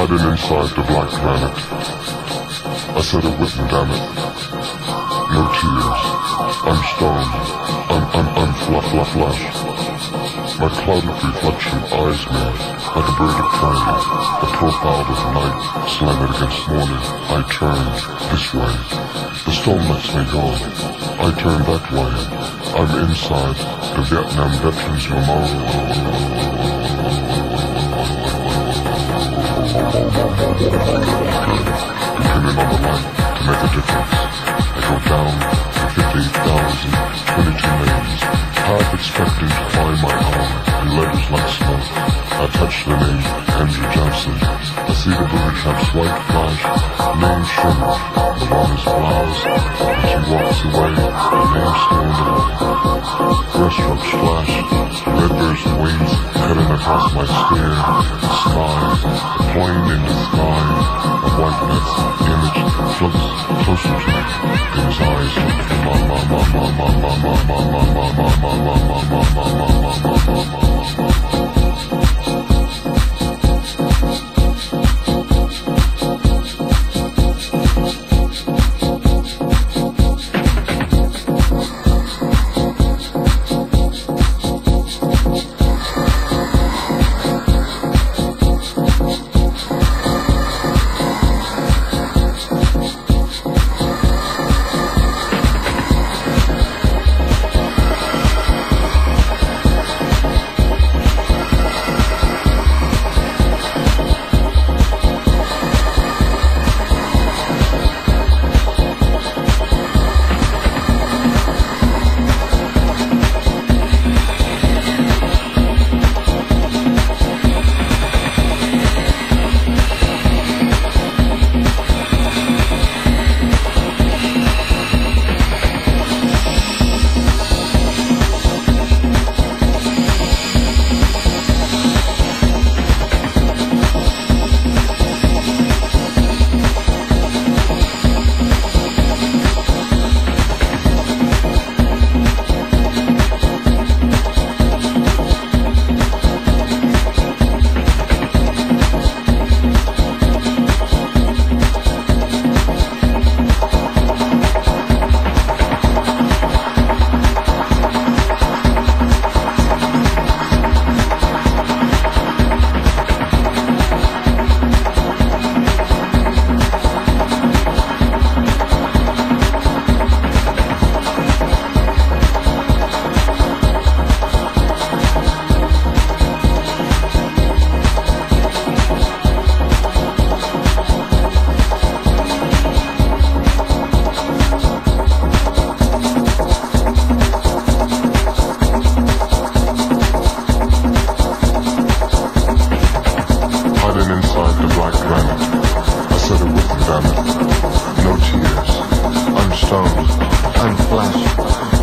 hiding inside the black planet. I said it wouldn't, damn it. No tears. I'm stoned. I'm flush. My clouded reflection eyes me like a bird of prey. The profile of night slanted against morning. I turn this way. The storm lets me go. I turn that way. I'm inside the Vietnam Veterans Memorial. Depending on the light to make a difference, I go down to 58,022 names, half expecting to find my arm in letters like smoke. I touch the name Andrew Johnson. I see the booby trap's white flash, name shimmer along his blouse. As he walks away, the name still known. Breaststrokes flash, red bears and wings heading across my stare. Smile, a plane in the sky, a white nest. Image floats closer to me. Those eyes look from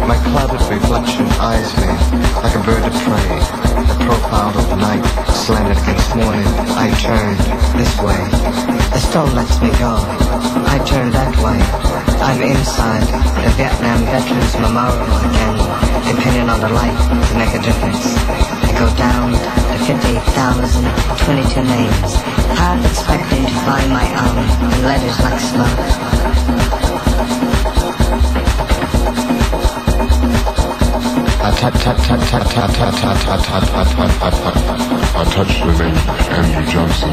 my clouded reflection eyes me like a bird of prey. The profile of night slanted against morning. I turned this way. The storm lets me go. I turn that way. I'm inside the Vietnam Veterans Memorial again. Depending on the light to make a difference, I go down to 58,022 names, half expecting to find my own in letters like smoke. I touched the name Andrew Johnson.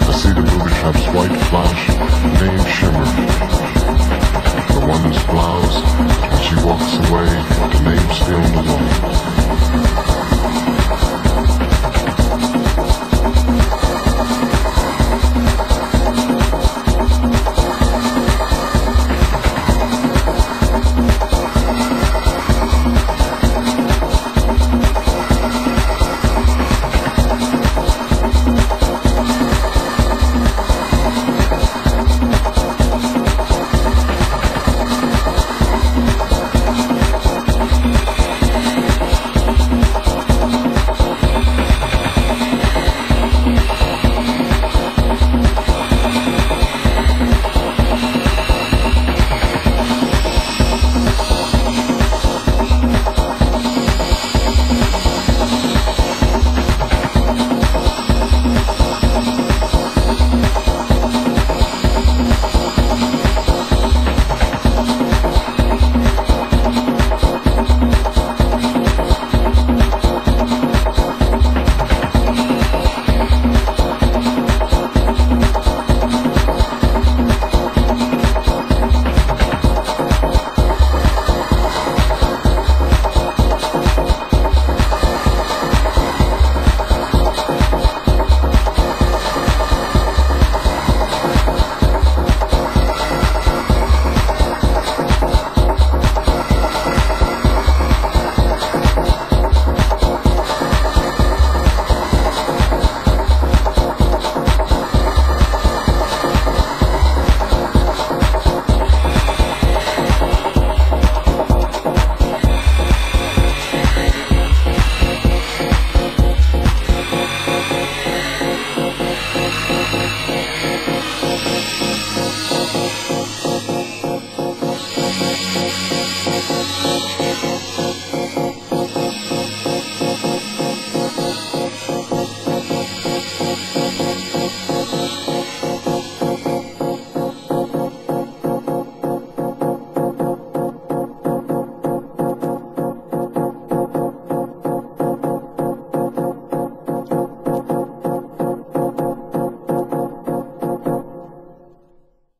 I see the booby trap's white flash, name shimmer. The woman's blouse, when she walks away, the name still in the wall.